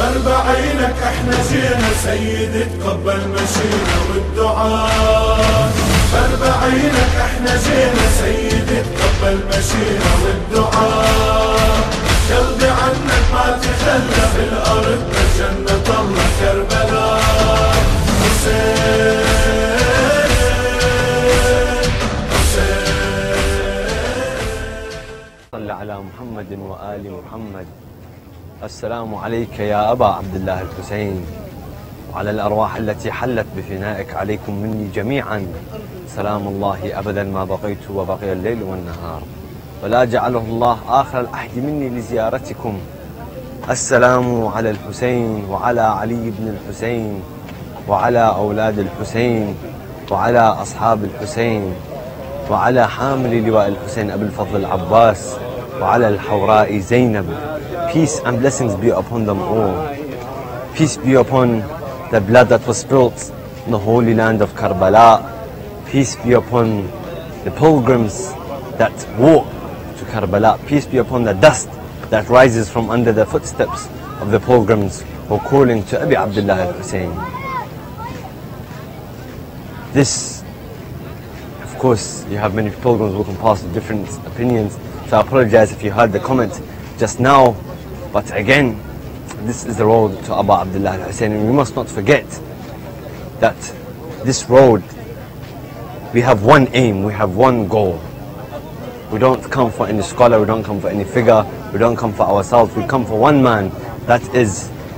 ضرب عينك احنا جينا سيدي تقبل مشينا والدعاء. ضرب عينك احنا جينا سيدي تقبل مشينا والدعاء. قلبي عنك ما تخلى في الارض الجنة الله كربلاء. صل على محمد وآل محمد. السلام عليك يا أبا عبد الله الحسين وعلى الأرواح التي حلت بفنائك، عليكم مني جميعا سلام الله أبدا ما بقيت وبقي الليل والنهار، ولا جعله الله آخر العهد مني لزيارتكم. السلام على الحسين وعلى علي بن الحسين وعلى أولاد الحسين وعلى أصحاب الحسين وعلى حامل لواء الحسين أبي الفضل العباس وعلى الحوراء زينب. Peace and blessings be upon them all. Peace be upon the blood that was spilt in the holy land of Karbala. Peace be upon the pilgrims that walk to Karbala. Peace be upon the dust that rises from under the footsteps of the pilgrims who are calling to Abi Abdullah al-Hussein. This, of course, you have many pilgrims walking past with different opinions, so I apologize if you heard the comment just now. But again, this is the road to Aba Abdullah al-Hussein, and we must not forget that this road, we have one aim, we have one goal. We don't come for any scholar, we don't come for any figure, we don't come for ourselves, we come for one man. That is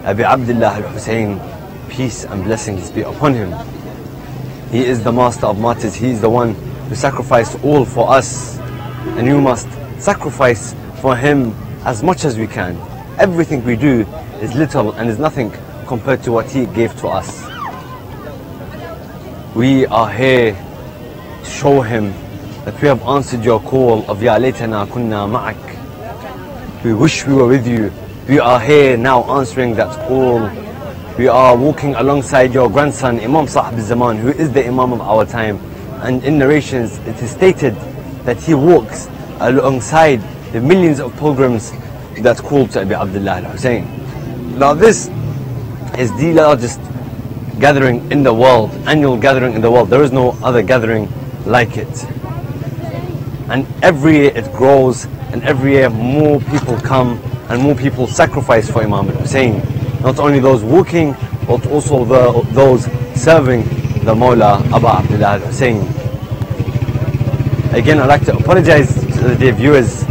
Abi Abdullah al-Hussein, peace and blessings be upon him. He is the master of martyrs, he is the one who sacrificed all for us, and you must sacrifice for him as much as we can. Everything we do is little and is nothing compared to what he gave to us. We are here to show him that we have answered your call of Ya Laytana Kunna Ma'ak. We wish we were with you. We are here now answering that call. We are walking alongside your grandson Imam Sahib al-Zaman, who is the Imam of our time. And in narrations it is stated that he walks alongside the millions of pilgrims that called to Abi Abdullah al-Hussein. Now this is the largest gathering in the world, annual gathering in the world. There is no other gathering like it. And every year it grows, and every year more people come and more people sacrifice for Imam al-Hussein. Not only those walking, but also those serving the Mawla Abu Abdullah al-Hussein. Again, I'd like to apologize to the viewers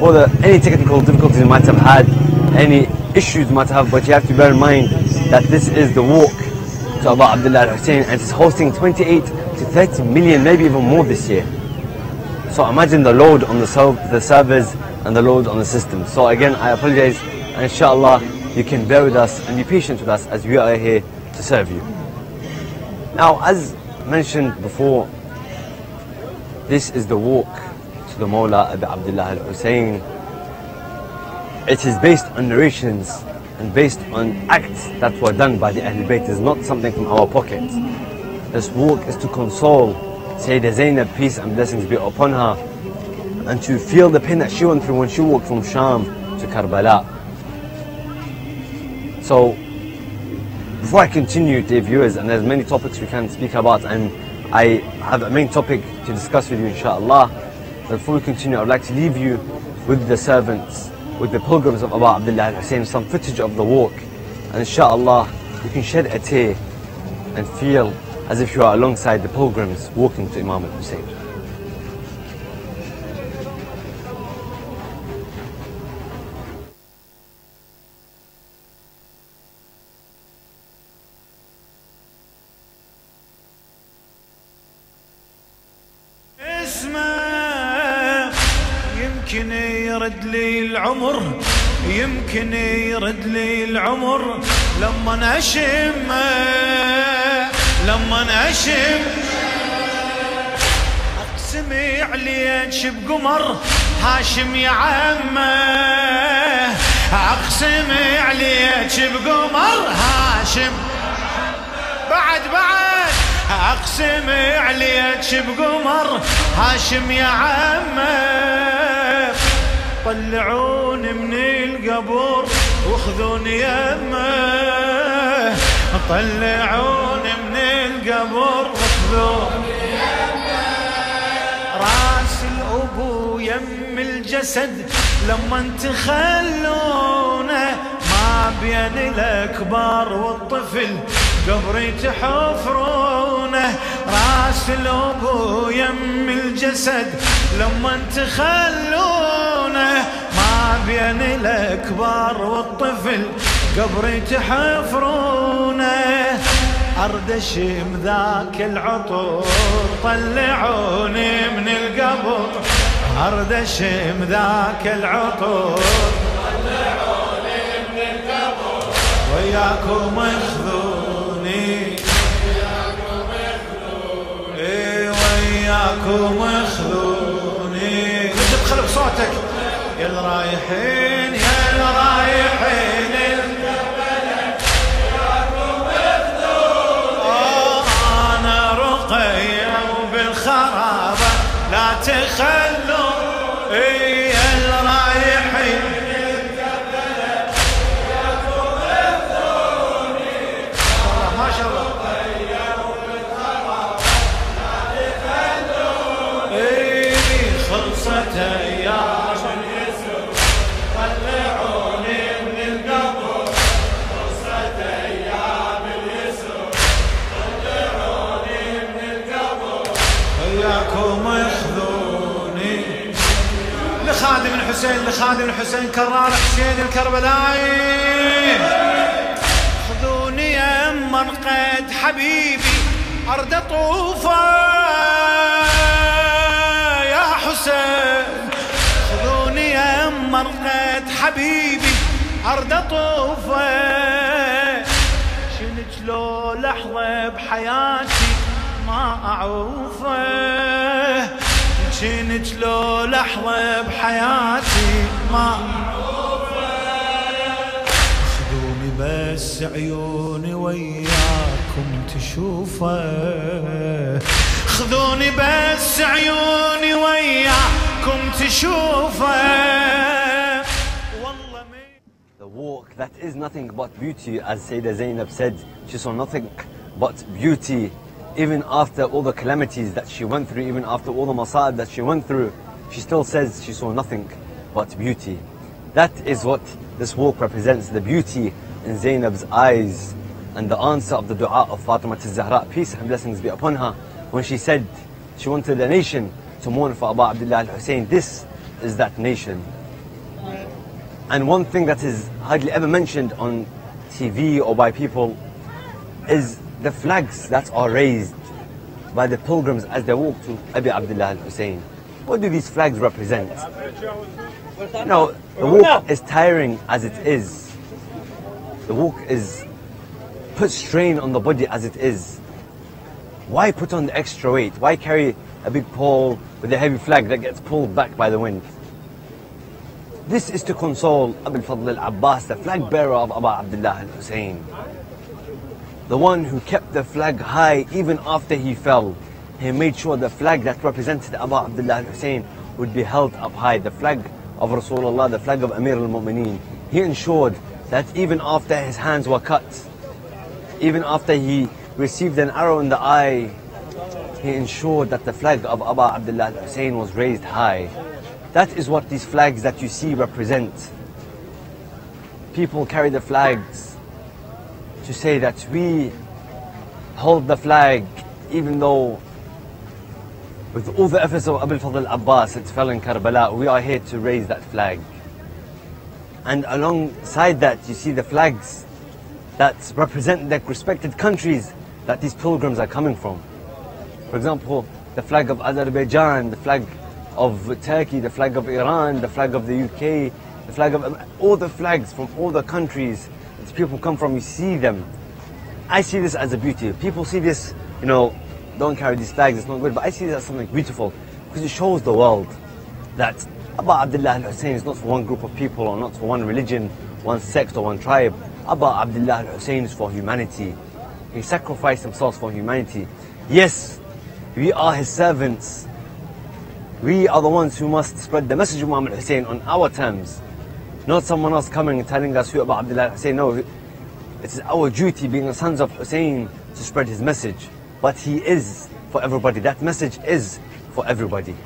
for any technical difficulties you might have had, any issues you might have, but you have to bear in mind that this is the walk to Aba Abdullah al-Hussein, and it's hosting 28 to 30 million, maybe even more this year. So imagine the load on the servers and the load on the system. So again, I apologize, and inshallah you can bear with us and be patient with us as we are here to serve you. Now, as mentioned before, this is the walk the Mawla Abi Abdullah al-Hussein. It is based on narrations and based on acts that were done by the Ahlul Bayt. It is not something from our pocket. This walk is to console Sayyida Zainab, peace and blessings be upon her, and to feel the pain that she went through when she walked from Sham to Karbala. So before I continue, dear viewers, and there's many topics we can speak about, and I have a main topic to discuss with you inshallah. Before we continue, I would like to leave you with the servants, with the pilgrims of Aba Abdullah al-Hussein, some footage of the walk. And inshallah, you can shed a tear and feel as if you are alongside the pilgrims walking to Imam al-Hussein. يمكن يرد لي العمر لما أشمه أقسمي عليك بقمر هاشم يا عمه أقسمي عليك بقمر هاشم بعد أقسمي عليك بقمر هاشم يا عمه طلعوني من القبور وخذون يمه طلعوني من القبر وخذون يمه راس الابو يم الجسد لما تخلونه ما بين الاكبار والطفل قبري تحفرونه راس الابو يم الجسد لما تخلونه ما بين الاكبار والطفل قبري تحفرونه اردش مذاك العطور طلعوني من القبر اردش مذاك العطور طلعوني من القبر وياكم اخذوني وياكم اخذوني كنت بخلق صوتك يا الرايحين يا الرايحين المقبلة وياكم اخذوني انا رقية وبالخرابة لا تخلوا يا الرايحين المقبلة وياكم اخذوني ما شاء الله رقية وبالخرابة لا تخلوني خلصت ايام لخادم الحسين لخادم الحسين كرار حسين الكربلائي خذوني يما انقيد حبيبي ارض طوفه يا حسين خذوني يما انقيد حبيبي ارض طوفه شنج لو لحظه بحياتي ما اعوفه شنج لو لحظة بحياتي ما خذوني بس عيوني وياكم تشوفه خذوني بس عيوني وياكم تشوفه والله The walk that is nothing but beauty as Sayyida Zainab said she saw nothing but beauty Even after all the calamities that she went through, even after all the masa'ib that she went through, she still says she saw nothing but beauty. That is what this walk represents, the beauty in Zainab's eyes and the answer of the dua of Fatima al-Zahra, peace and blessings be upon her, when she said she wanted the nation to mourn for Aba Abdullah al-Hussein. This is that nation. And one thing that is hardly ever mentioned on TV or by people is the flags that are raised by the pilgrims as they walk to Abi Abdullah al-Hussein. What do these flags represent? You know, the walk is tiring as it is. The walk is put strain on the body as it is. Why put on the extra weight? Why carry a big pole with a heavy flag that gets pulled back by the wind? This is to console Abul Fadl al-Abbas, the flag bearer of Aba Abdullah al-Hussein. The one who kept the flag high even after he fell. He made sure the flag that represented Abu Abdullah al-Hussein would be held up high. The flag of Rasulullah, the flag of Amir al-Mu'mineen. He ensured that even after his hands were cut, even after he received an arrow in the eye, he ensured that the flag of Abu Abdullah al-Hussein was raised high. That is what these flags that you see represent. People carry the flags to say that we hold the flag even though with all the efforts of Abul Fadl Abbas it fell in Karbala, we are here to raise that flag. And alongside that you see the flags that represent the respected countries that these pilgrims are coming from. For example, the flag of Azerbaijan, the flag of Turkey, the flag of Iran, the flag of the UK, the flag of all the flags from all the countries people come from, you see them. I see this as a beauty. People see this, you know, don't carry these flags, it's not good, but I see this as something beautiful because it shows the world that Abu Abdullah al-Hussein is not for one group of people or not for one religion, one sect or one tribe. Abu Abdullah al-Hussein is for humanity. He sacrificed himself for humanity. Yes, we are his servants. We are the ones who must spread the message of Muhammad Hussein on our terms. not someone else coming and telling us who about Abdullah Hussein. No, it's our duty being the sons of Hussein to spread his message. But he is for everybody. That message is for everybody.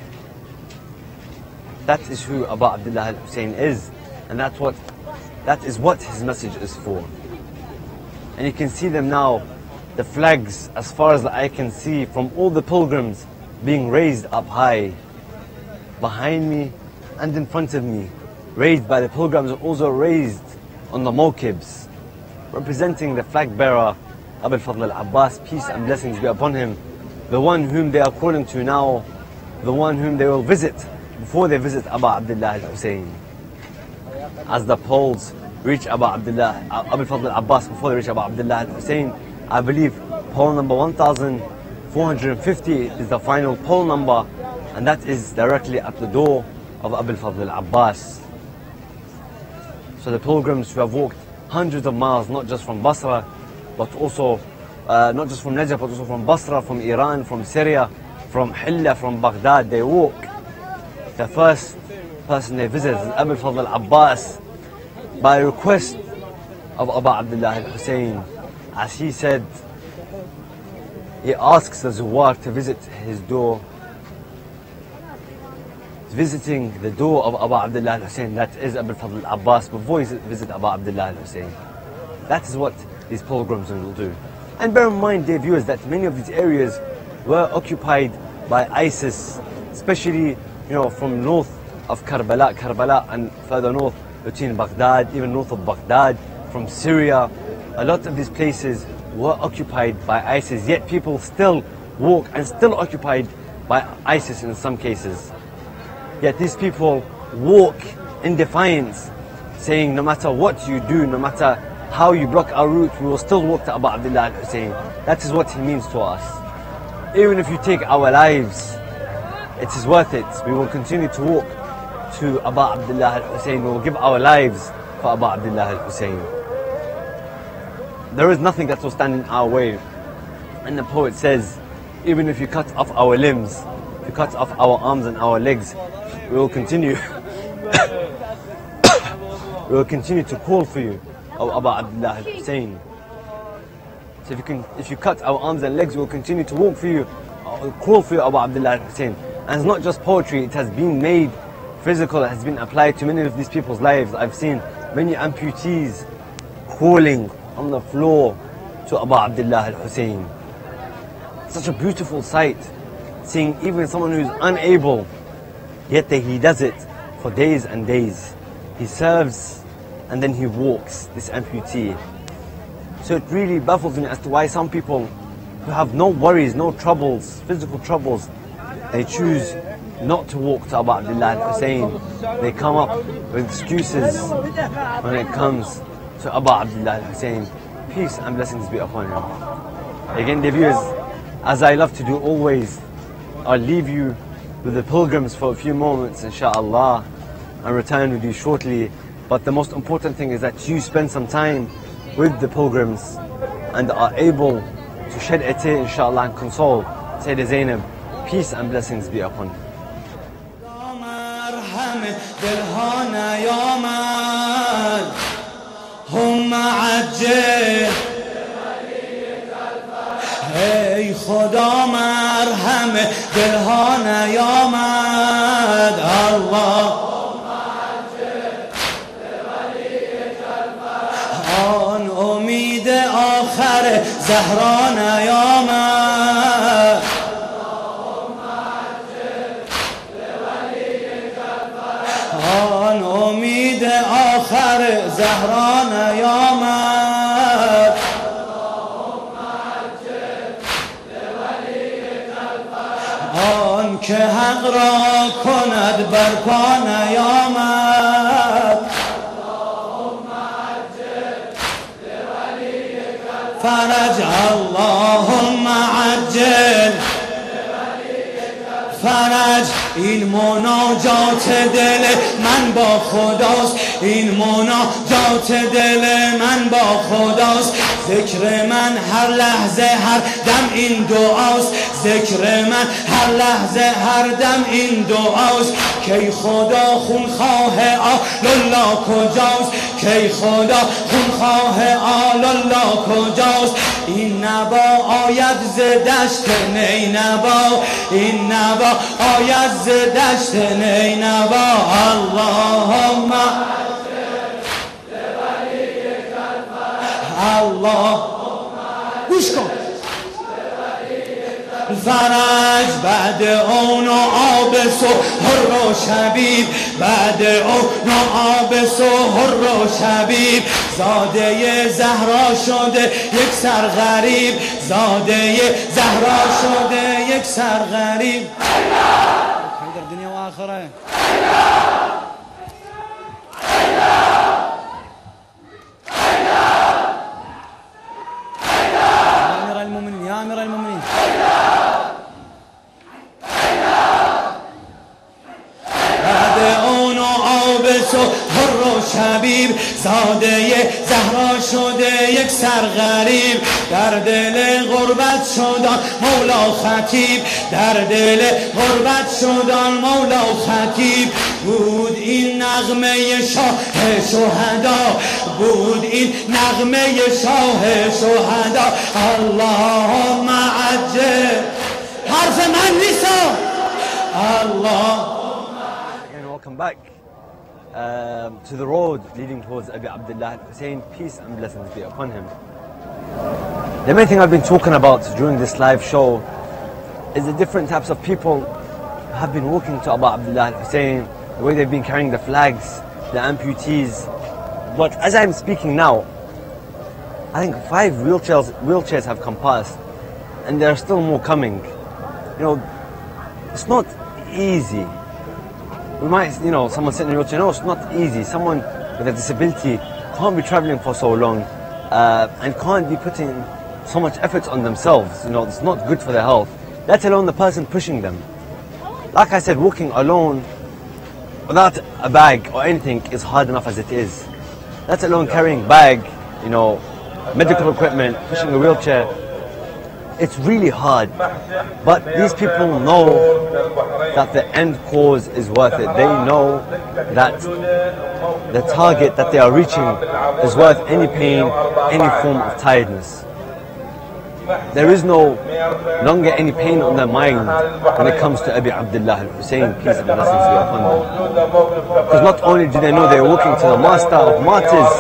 That is who Aba Abdullah Hussein is, and that is what his message is for. And you can see them now, the flags, as far as I can see, from all the pilgrims being raised up high, behind me and in front of me, raised by the pilgrims, also raised on the mawkibs, representing the flag bearer, Abul Fadl al-Abbas, peace and blessings be upon him, the one whom they are calling to now, the one whom they will visit before they visit Aba Abdullah al-Hussein. As the Poles reach Abul Fadl al-Abbas before they reach Aba Abdullah al-Hussein, I believe poll number 1450 is the final poll number, and that is directly at the door of Abul Fadl al-Abbas. So the pilgrims who have walked hundreds of miles, not just from Basra, but also not just from Najaf, but also from Basra, from Iran, from Syria, from Hilla, from Baghdad, they walk. The first person they visit is Abul Fadl al-Abbas by request of Aba Abdullah al-Hussein. As he said, he asks the Zuwar to visit his door. Visiting the door of Aba Abdullah al-Hussein, that is Abul Fadl al-Abbas, before he visit Aba Abdullah al-Hussein. That is what these pilgrims will do. And bear in mind, dear viewers, that many of these areas were occupied by ISIS, especially, from north of Karbala and further north between Baghdad, even north of Baghdad, from Syria. A lot of these places were occupied by ISIS, yet people still walk and still occupied by ISIS in some cases. Yet these people walk in defiance, saying no matter what you do, no matter how you block our route, we will still walk to Aba Abdullah al-Hussein. That is what he means to us. Even if you take our lives, it is worth it. We will continue to walk to Aba Abdullah al-Hussein. We will give our lives for Aba Abdullah al-Hussein. There is nothing that will stand in our way. And the poet says, even if you cut off our limbs, if you cut off our arms and our legs, we will continue. We will continue to call for you, O Aba Abdullah al-Hussein. So if you cut our arms and legs, we will continue to walk for you, call for you, Aba Abdullah al-Hussein. And it's not just poetry; it has been made physical. It has been applied to many of these people's lives. I've seen many amputees crawling on the floor to Aba Abdullah al-Hussein. Such a beautiful sight, seeing even someone who is unable, yet he does it for days and days. He serves and then he walks, this amputee. So it really baffles me as to why some people who have no worries, no troubles, physical troubles, they choose not to walk to Aba Abdullah al-Hussein. They come up with excuses when it comes to Aba Abdullah al-Hussein. Peace and blessings be upon him. Again, dear viewers, as I love to do always, I'll leave you with the pilgrims for a few moments, insha'Allah, and return with you shortly. But the most important thing is that you spend some time with the pilgrims and are able to shed a tear, inshallah, and console Sayyidah Zainab. Peace and blessings be upon Allah. آخر زهران یام اللهم عجل لولی جلبه آن امید آخر زهران یام اللهم عجل لولی جلبه آن که حق را کند برپا یام فرج اللهم عجل فرج این مناجات دل من با خداست این مناجات قسطاط دل من با خداست، ذکر من هر لحظه هر دم این دعاست، ذکر من هر لحظه هر دم این دعاست. کی خدا خونخواه آل الله کجاست؟ کی خدا خونخواه آل الله کجاست؟ این نوا آید ز دشت نینوا، این نوا آید ز دشت نینوا. اللهم الله گوش کن فرج بعد اون آب سحر و شبیب، بعد اون آب سحر و شبیب. زاده زهرا شده یک سر غریب، زاده زهرا شده یک سر غریب. الله در دنیا و آخره. شبیب زاده زهرا شده یک سر غریب. در دل غربت شدن مولا خطیب، در دل غربت شدن مولا خطیب. بود این نغمه شاه شهدا، بود این نغمه شاه شهدا. اللهم عجل حرف من نیست. الله welcome back to the road leading towards Abi Abdullah al-Hussein, peace and blessings be upon him. The main thing I've been talking about during this live show is the different types of people who have been walking to Abi Abdullah al-Hussein, the way they've been carrying the flags, the amputees. But as I'm speaking now, I think 5 wheelchairs have come past, and there are still more coming. You know, it's not easy. We might, you know, someone sitting in a wheelchair, no, it's not easy. Someone with a disability can't be travelling for so long and can't be putting so much effort on themselves. You know, it's not good for their health, let alone the person pushing them. Like I said, walking alone without a bag or anything is hard enough as it is. Let alone carrying bag, you know, medical equipment, pushing a wheelchair. It's really hard, but these people know that the end cause is worth it. They know that the target that they are reaching is worth any pain, any form of tiredness. There is no longer any pain on their mind when it comes to Abi Abdullah al-Hussein, peace and blessings be upon them. Because not only do they know they are walking to the master of martyrs,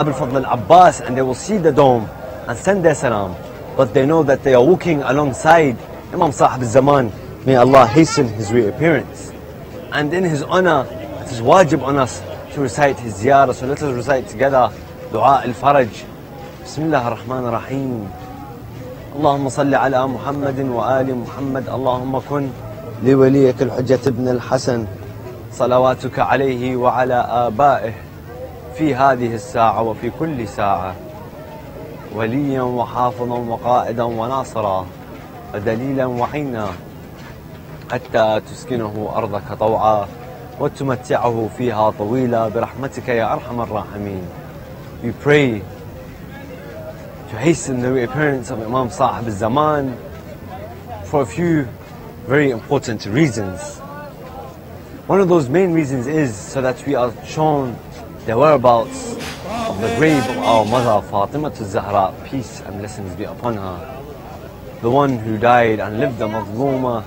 Abul Fadl al-Abbas, and they will see the dome and send their salam, but they know that they are walking alongside Imam Sahib al-Zaman, may Allah hasten his reappearance. And in his honor, it is wajib on us to recite his ziyarah, so let us recite together dua al-faraj. Bismillah ar-Rahman ar-Rahim. Allahumma salli ala Muhammadin wa ali Muhammad. Allahumma kun li waliyak al-Hujjat ibn al-Hasan, salawatuka alayhi wa ala aba'ih fi hadhihi as-sa'a wa fi kulli sa'a, وليا وحافظا وقائدا وناصرا ودليلا وعينا، حتى تسكنه أرضك طوعا وتمتعه فيها طويلا برحمتك يا أرحم الراحمين. We pray to hasten the reappearance of Imam Sahib al-Zaman for a few very important reasons. One of those main reasons is so that we are shown the whereabouts of the grave of our mother Fatima al-Zahra, peace and blessings be upon her, the one who died and lived the Mazluma.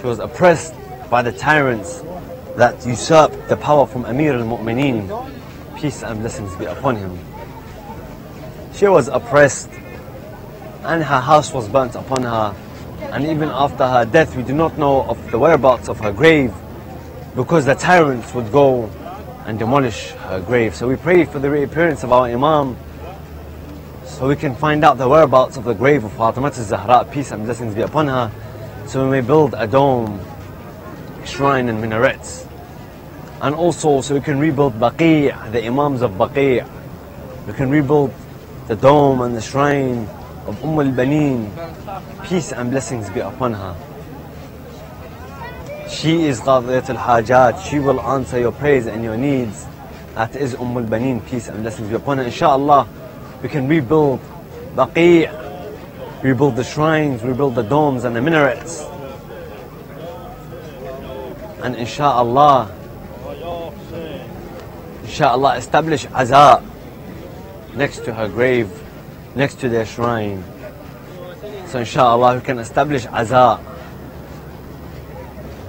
She was oppressed by the tyrants that usurped the power from Amir al-Mu'mineen, peace and blessings be upon him. She was oppressed and her house was burnt upon her, and even after her death we do not know of the whereabouts of her grave because the tyrants would go and demolish her grave. So we pray for the reappearance of our Imam so we can find out the whereabouts of the grave of Fatima al-Zahra, peace and blessings be upon her, so we may build a dome, shrine and minarets, and also so we can rebuild Baqi', the Imams of Baqi'. We can rebuild the dome and the shrine of al-Banin, peace and blessings be upon her. She is Qadiyat al-Hajat, she will answer your prayers and your needs. That is Umm al-Banin, peace and blessings be upon her. Inshallah, we can rebuild Baqi', rebuild the shrines, rebuild the domes and the minarets. And inshallah, establish Azaa next to her grave, next to their shrine. So inshallah, we can establish Azaa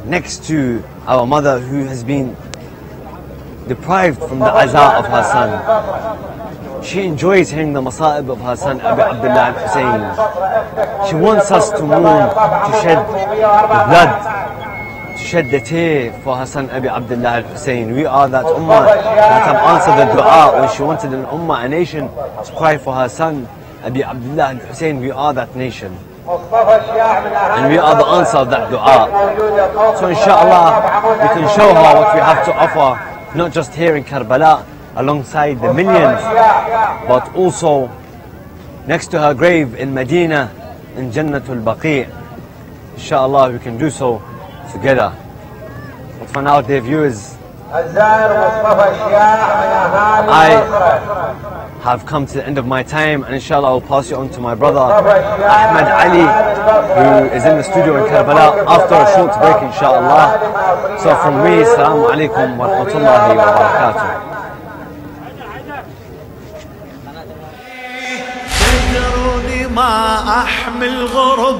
next to our mother who has been deprived from the Azaa of her son. She enjoys hearing the masa'ib of her son Abu Abdullah al-Hussein. She wants us to mourn, to shed the blood, to shed the tear for her son Abu Abdullah al-Hussein. We are that ummah that have answered the dua when she wanted an ummah, a nation, to cry for her son Abu Abdullah al-Hussein. We are that nation. And we are the answer of that dua. So inshallah, we can show her what we have to offer, not just here in Karbala, alongside the millions, but also next to her grave in Medina, in Jannatul Baqi'. Inshallah, we can do so together. But for now, dear viewers, I have come to the end of my time, and inshallah, I will pass you on to my brother, Ahmed Ali, who is in the studio in Karbala, after a short break, inshallah. So from me, assalamu alaikum wa rahmatullahi wa barakatuh. ما أحمل غرب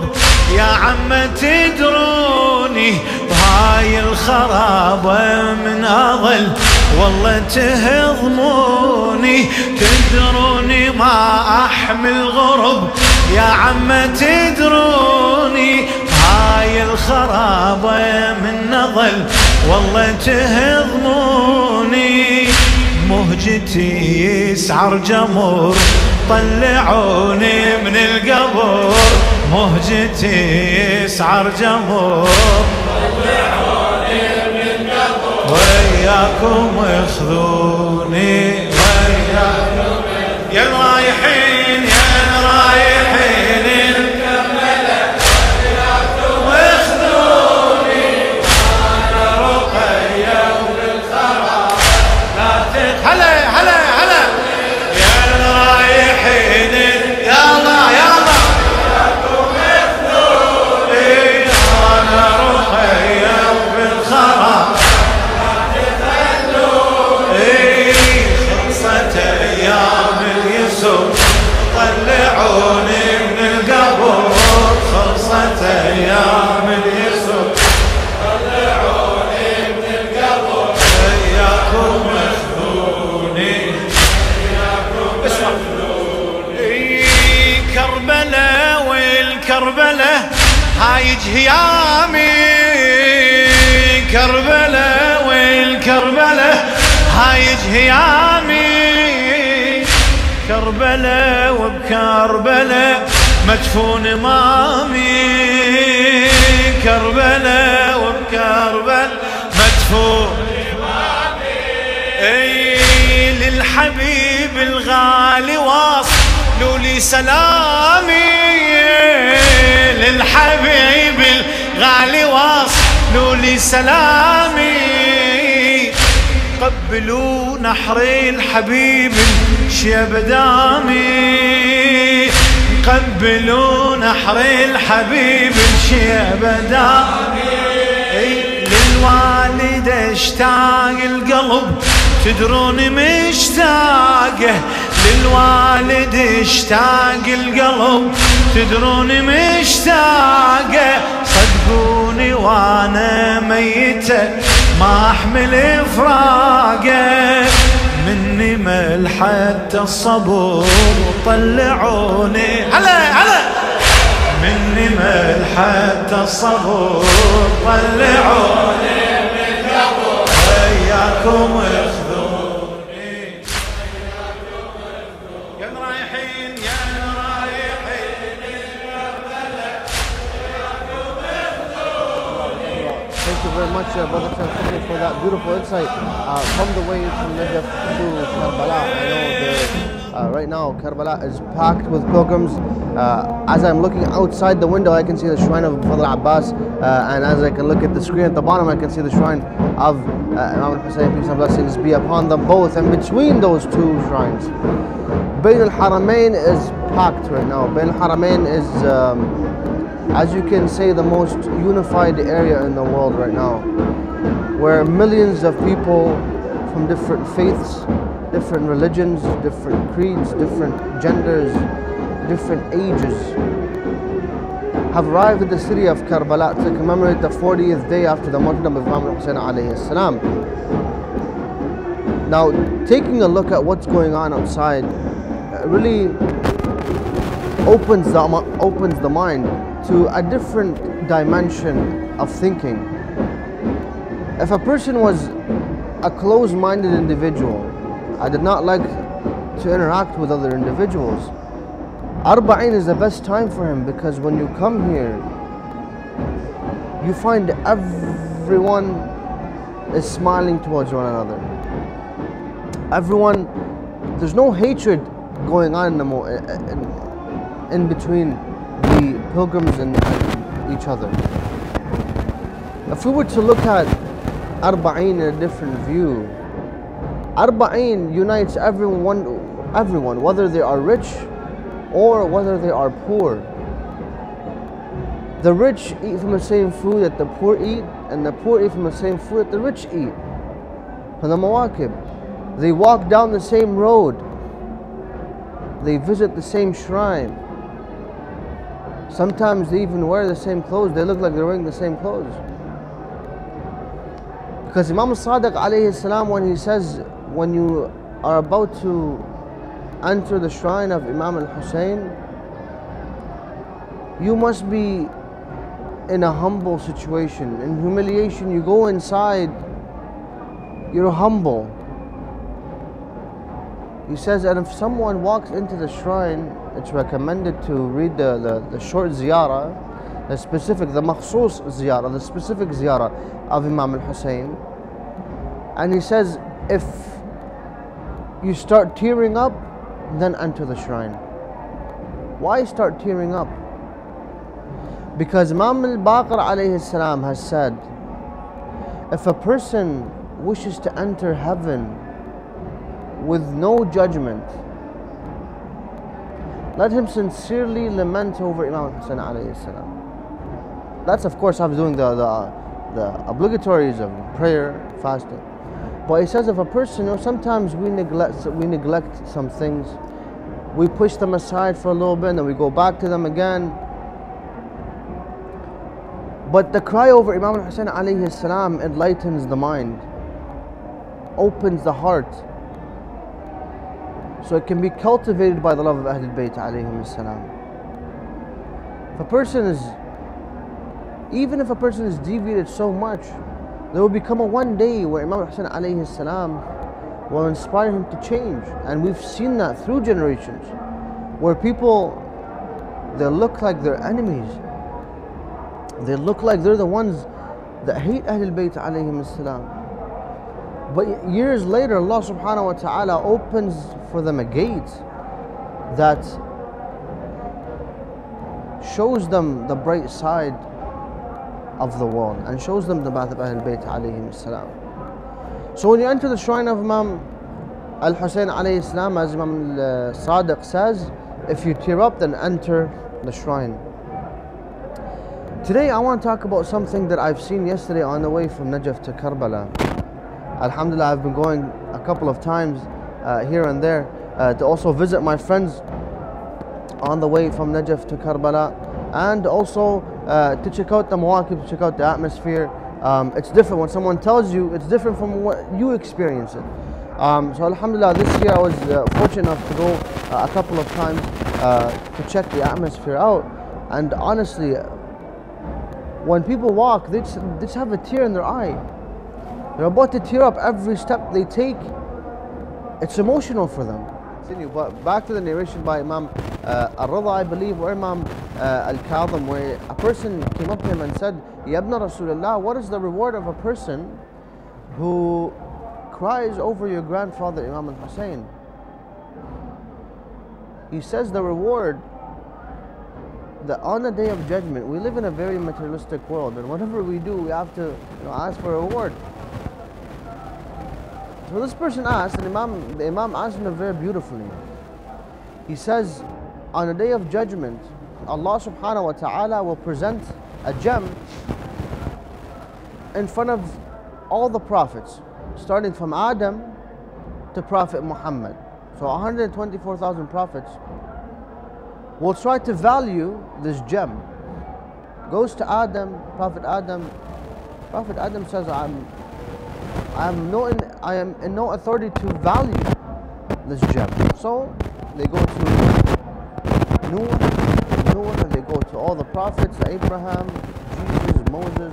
يا عم تدروني وهاي الخرابة من أظل والله تهضموني تدروني ما أحمل غرب يا عم تدروني هاي الخرابة من أظل والله تهضموني مهجتي يسعر جمر طلعوني من القبر مهجتي يسعر جمر طلعوني من القبر وياكم اخذوني وياكم يا الرايحين يا الرايحين نكمله وياكم اخذوني وانا رقيه وللخرابه لا تخلى هيامي كربلة والكربلة هايج هيامي كربلة وبكربلة مدفون مامي كربلة وبكربلة مدفون مامي اي للحبيب الغالي واصلوا لي سلامي للحبيب الغالي واصلوا لي سلامي قبلوا نحري الحبيب الشيب دامي قبلوا نحري الحبيب الشيب دامي للوالد اشتاق القلب تدروني مشتاقه للوالد اشتاق القلب تدروني مشتاقه صدقوني وانا ميته ما احمل فراقه مني مل حتى الصبر طلعوني هلا هلا مني مل حتى الصبر طلعوني من قبر وياكم Brother Transmission for that beautiful insight from the way from Najaf to Karbala. I know the Right now, Karbala is packed with pilgrims. As I'm looking outside the window, I can see the shrine of Fadl Abbas, and as I can look at the screen at the bottom, I can see the shrine of Imam al-Hussein, peace and blessings be upon them both. And between those two shrines, Bayn al-Haramain is packed right now. Bayn al-Haramain is, as you can say, the most unified area in the world right now, where millions of people from different faiths, different religions, different creeds, different genders, different ages have arrived at the city of Karbala to commemorate the 40th day after the martyrdom of Imam Hussein alayhi salam. Now, taking a look at what's going on outside really opens the mind to a different dimension of thinking. If a person was a closed-minded individual, I did not like to interact with other individuals, Arba'in is the best time for him, because when you come here, you find everyone is smiling towards one another. Everyone, there's no hatred going on in between the pilgrims and each other. If we were to look at Arba'in in a different view, Arba'in unites everyone, whether they are rich or whether they are poor. The rich eat from the same food that the poor eat, and the poor eat from the same food that the rich eat. From the Mawakib, they walk down the same road, they visit the same shrine. Sometimes they even wear the same clothes, they look like they're wearing the same clothes. Because Imam Sadiq alayhi salam, when he says, when you are about to enter the shrine of Imam al-Hussein, you must be in a humble situation. In humiliation, you go inside, you're humble. He says, and if someone walks into the shrine, it's recommended to read the short ziyarah, the makhsus ziyarah, the specific ziyarah of Imam al-Hussein. And he says, if you start tearing up, then enter the shrine. Why start tearing up? Because Imam al-Baqir alayhi salam has said, if a person wishes to enter heaven with no judgment, let him sincerely lament over Imam al-Hussein alayhi salam. That's, of course, after doing the obligatories of prayer, fasting. But he says, if a person, sometimes we neglect some things, we push them aside for a little bit, and then we go back to them again. But the cry over Imam al-Hussein alayhi salam enlightens the mind, opens the heart, so it can be cultivated by the love of Ahlul Bayt alayhi salam. Even if a person is deviated so much, there will become a one day where Imam Hussein alayhi salam will inspire him to change. And we've seen that through generations, where people, they look like they're enemies. They look like they're the ones that hate Ahlul Bayt alayhi salam. But years later, Allah subhanahu wa ta'ala opens for them a gate that shows them the bright side of the world and shows them the path of Ahlul Bayt alayhi salam. So when you enter the shrine of Imam al-Hussein alayhi salam, as Imam al-Sadiq says, if you tear up, then enter the shrine. Today I want to talk about something that I've seen yesterday on the way from Najaf to Karbala. Alhamdulillah, I've been going a couple of times here and there to also visit my friends on the way from Najaf to Karbala, and also to check out the Mawakib, to check out the atmosphere. It's different when someone tells you, it's different from what you experience it. So alhamdulillah, this year I was fortunate enough to go a couple of times to check the atmosphere out. And honestly, when people walk, they just have a tear in their eye. They're about to tear up every step they take. It's emotional for them. But back to the narration by Imam Al-Rida, I believe, or Imam Al-Kadhim, where a person came up to him and said, Ya Ibn Rasulullah, what is the reward of a person who cries over your grandfather Imam Al-Hussein? He says the reward, that on the day of judgment, we live in a very materialistic world, and whatever we do, we have to ask for a reward. So this person asked, and the Imam answered him very beautifully. He says, on the day of judgment, Allah subhanahu wa ta'ala will present a gem in front of all the prophets, starting from Adam to Prophet Muhammad. So 124,000 prophets will try to value this gem. Goes to Adam, Prophet Adam. Prophet Adam says, I am in no authority to value this gem. So they go to Noah, they go to all the prophets, Abraham, Jesus, Moses,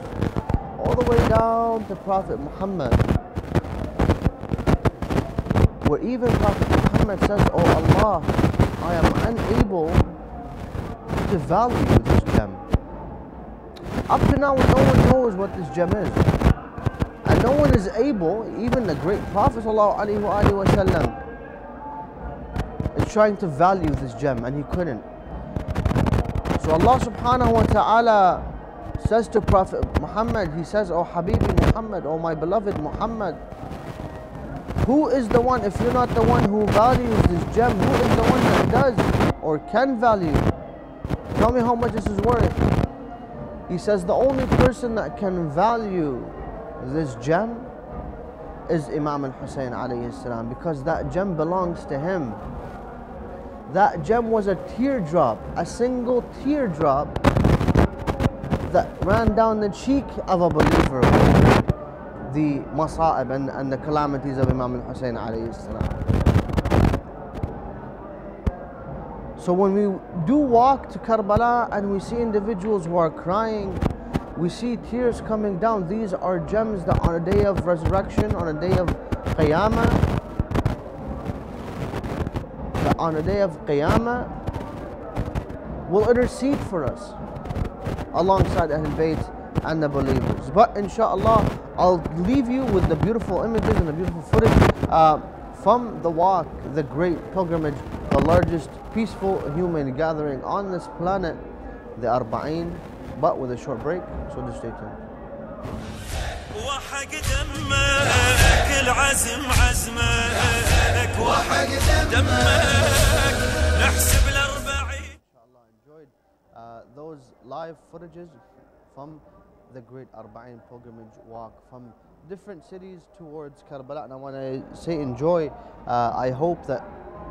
all the way down to Prophet Muhammad, where even Prophet Muhammad says, "Oh Allah, I am unable to value this gem." Up to now, no one knows what this gem is, and no one is able, even the great Prophet ﷺ, is trying to value this gem, and he couldn't. So Allah subhanahu wa ta'ala says to Prophet Muhammad, he says, "Oh Habibi Muhammad, oh my beloved Muhammad, who is the one, if you're not the one who values this gem, who is the one that does or can value? Tell me how much this is worth." He says, the only person that can value this gem is Imam al-Hussein alayhi salam, because that gem belongs to him. That gem was a teardrop, a single teardrop that ran down the cheek of a believer. The masa'ib and the calamities of Imam al-Hussein alayhi salam. So when we do walk to Karbala and we see individuals who are crying, we see tears coming down, these are gems that on a day of resurrection, on a day of Qiyamah, that on a day of Qiyamah will intercede for us alongside Ahlul Bayt and the believers. But inshallah, I'll leave you with the beautiful images and the beautiful footage from the walk, the great pilgrimage, the largest peaceful human gathering on this planet, the Arba'een, but with a short break, so just stay tuned. Inshallah, enjoyed those live footages from the great Arba'een pilgrimage walk from different cities towards Karbala. And I want to say enjoy. I hope that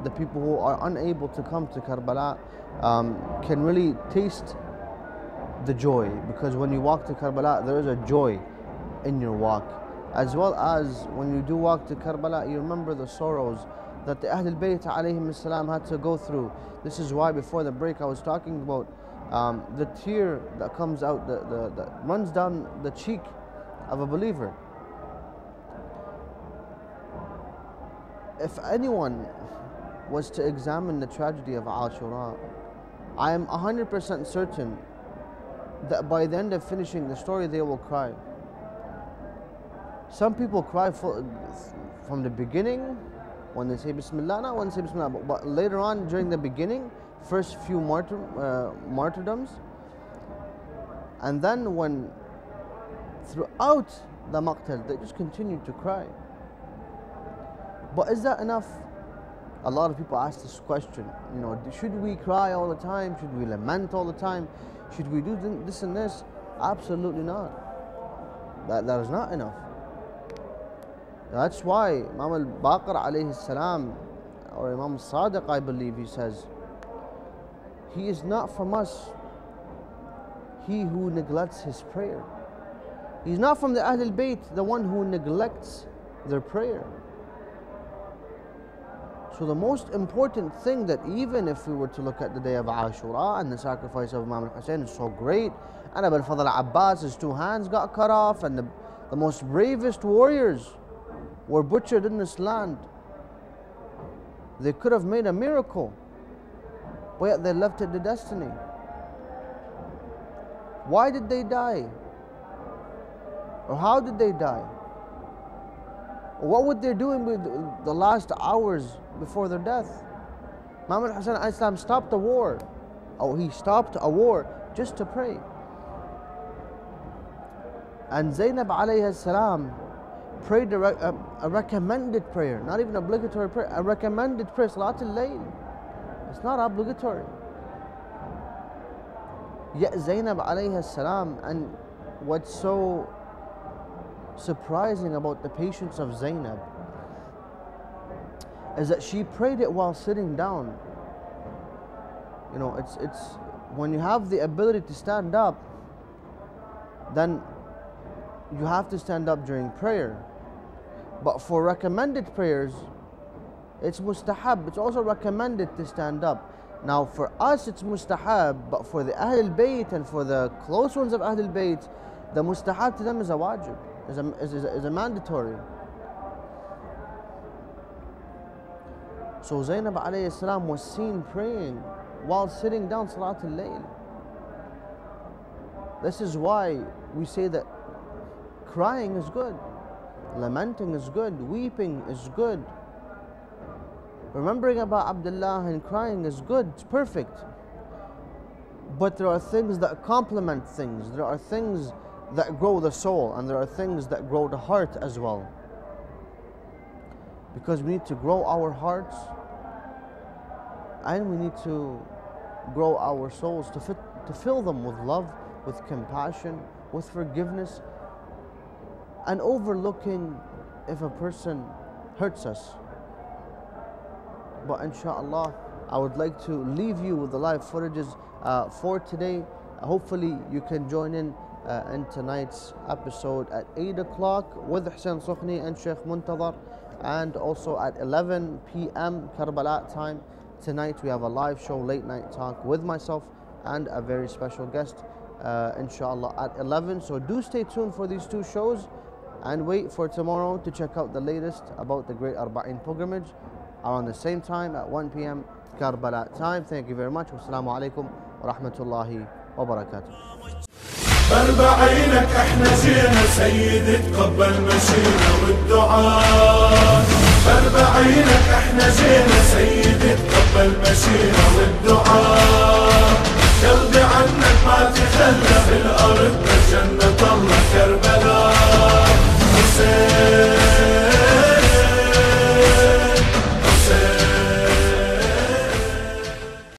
the people who are unable to come to Karbala can really taste the joy, because when you walk to Karbala, there is a joy in your walk, as well as when you do walk to Karbala, you remember the sorrows that the Ahlul Bayt alayhim salam had to go through. This is why before the break I was talking about the tear that comes out, that runs down the cheek of a believer. If anyone was to examine the tragedy of Ashura, I am 100% certain that by the end of finishing the story, they will cry. Some people cry from the beginning when they say Bismillah, not when they say Bismillah, but later on during the beginning, first few martyrdoms, and then when throughout the maqtal, they just continue to cry. But is that enough? A lot of people ask this question, should we cry all the time? Should we lament all the time? Should we do this and this? Absolutely not. That is not enough. That's why Imam al-Baqir alayhi salam, or Imam al-Sadiq, I believe he says, "He is not from us, he who neglects his prayer." He's not from the Ahlul Bayt, the one who neglects their prayer. So the most important thing, that even if we were to look at the day of Ashura and the sacrifice of Imam al-Hussein is so great, and Ibn Fadl Abbas, his two hands got cut off, and the most bravest warriors were butchered in this land. They could have made a miracle, but yet they left it to destiny. Why did they die? Or how did they die? Or what were they doing with the last hours before their death? Muhammad Hassan al-Islam stopped the war. Oh, he stopped a war just to pray. And Zainab alayhi salam prayed a recommended prayer, not even obligatory prayer, a recommended prayer, Salatul Layl. It's not obligatory. Yet Zainab alayhi salam, and what's so surprising about the patience of Zainab is that she prayed it while sitting down. You know, it's when you have the ability to stand up, then you have to stand up during prayer. But for recommended prayers, it's mustahab. It's also recommended to stand up. Now for us it's mustahab, but for the Ahlul Bayt and for the close ones of Ahlul Bayt, the mustahab to them is a wajib, is a mandatory. So Zainab alayhi salam was seen praying while sitting down Salatul Layl. This is why we say that crying is good, lamenting is good, weeping is good, remembering about Abdullah and crying is good, it's perfect. But there are things that complement things, there are things that grow the soul, and there are things that grow the heart as well. Because we need to grow our hearts, and we need to grow our souls to fill them with love, with compassion, with forgiveness, and overlooking if a person hurts us. But inshallah, I would like to leave you with the live footages for today. Hopefully you can join in tonight's episode at 8 o'clock with Hussein Sukhni and Sheikh Muntadhar, and also at 11 PM Karbala time. Tonight we have a live show, late night talk with myself and a very special guest, inshallah, at 11. So do stay tuned for these two shows, and wait for tomorrow to check out the latest about the Great Arba'in pilgrimage around the same time at 1 PM Karbala time. Thank you very much. Wassalamu alaikum wa rahmatullahi wa barakatuh. أربعينك احنا جينا سيدي تقبل مشينا والدعاء، أربعينك احنا جينا سيدي تقبل مشينا والدعاء.